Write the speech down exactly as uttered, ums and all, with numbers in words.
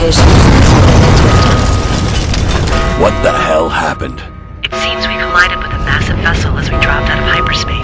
rotation system. What the hell happened? It seems we collided with a massive vessel as we dropped out of hyperspace.